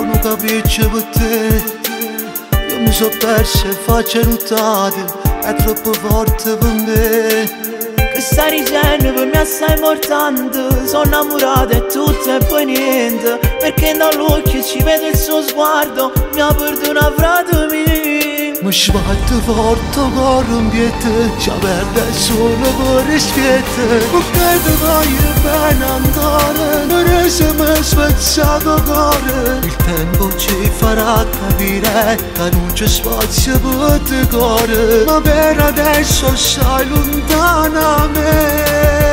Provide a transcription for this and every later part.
onu da bici bătăi. Eu mi s-o perse, face rutate, e troppo forte per me. Questa riserva mi assai mortando, sono innamorata e tutto e poi niente, perché dall'occhio ci vedo il suo sguardo, mi ha perdonato me. Mi sbatte forte cuore un biete, ci aperta il sole con rispetto, perché ti voglio bene andare, non è se mi spezzato cuore. Il tempo ci farà capire che non c'è spazio per te cuore, ma per adesso stai lontana me.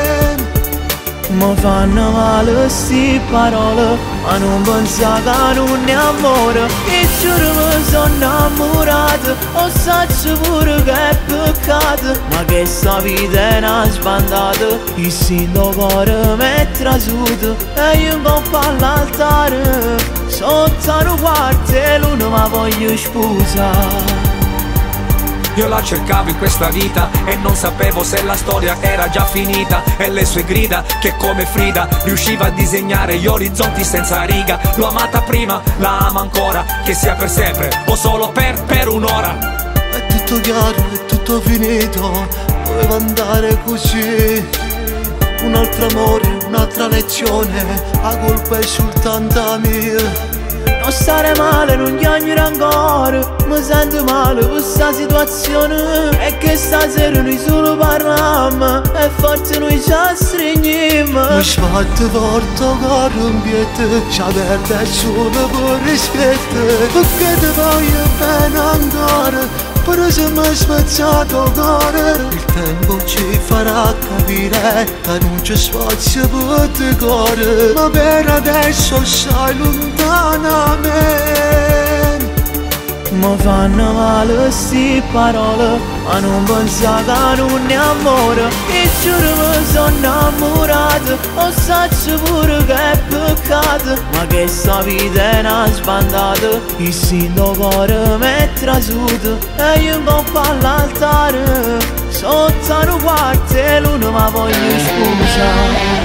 Mi fanno male sti parole, ma non pensate che non è amore. E giuro mi sono innamorata, o saccio pure che è peccato, ma che sta vita è una sbandata, il sinto cuore mi è trasuto, e io mi po' all'altare, sotto un quartello non mi voglio sposare. Io la cercavo in questa vita e non sapevo se la storia era già finita, e le sue grida che come Frida riusciva a disegnare gli orizzonti senza riga. L'ho amata prima, la ama ancora, che sia per sempre o solo per un'ora. È tutto chiaro, è tutto finito, doveva andare così. Un altro amore, un'altra lezione, la colpa è soltanto mia. Non stare male, non piangere ancora, mi sento male per questa situazione, e che stasera noi solo parliamo e forse noi ci stringiamo. Mi sbatte forte cuore un bietto, ci aperta il sole per rispetto, perché ti voglio bene ancora, però se mi è spezzato cuore. Il tempo ci farà capire che non c'è spazio per te cuore, ma per adesso stai lontana me. Mi fanno male sti parole, ma non pensate che non è amore. E giuro mi sono innamorata, o saccio pure che è peccato, ma che sta vita è una sbandata, il sinto cuore mi è trasuto, e io un po' all'altare, sotto un quartello non mi voglio scusare.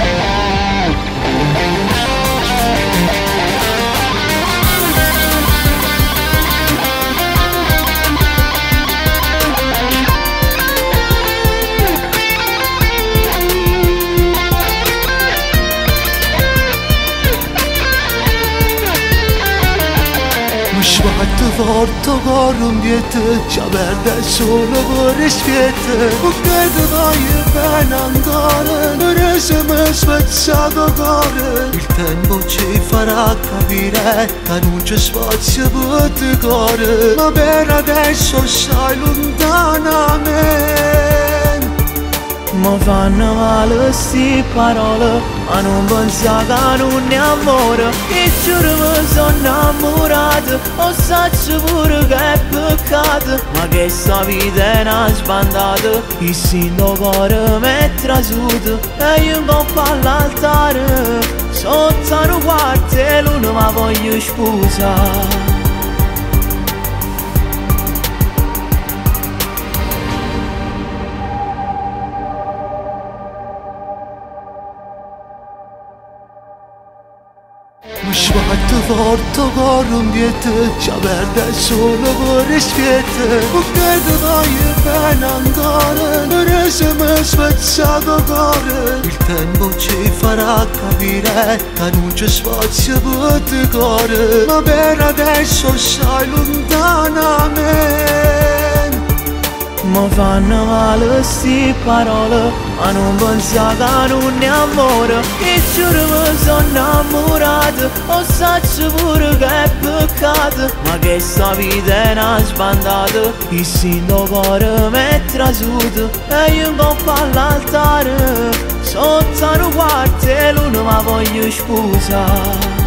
Sbatte forte cuore un bietto, ci aperta il sole per rispetto, perché ti voglio bene ancora, non se mi spezzato cuore. Il tempo ci farà capire che non c'è spazio per te cuore, ma per adesso stai lontana me. Mi fanno male sti parole, ma non pensate che non è amore. E giuro mi sono innamorata, o saccio pure che è peccato, ma che sta vita è una sbandata, il sinto cuore mi è trasuto, e io un po' all'altare, sotto un quartello non mi voglio sposare. Mi sbatte forte cuore un bietto, ci aperta il sole per rispetto, perché ti voglio bene ancora, non se mi è spezzato cuore. Il tempo ci farà capire che non c'è spazio per te cuore, ma per adesso stai lontana me. Mi fanno male sti parole, ma non pensate che non è amore. E giuro mi sono innamorata, o saccio pure che è peccato, ma che sta vita è una sbandata, il sinto cuore mi è trasuto, e io un po' all'altare, sotto un quartello non mi voglio sposare.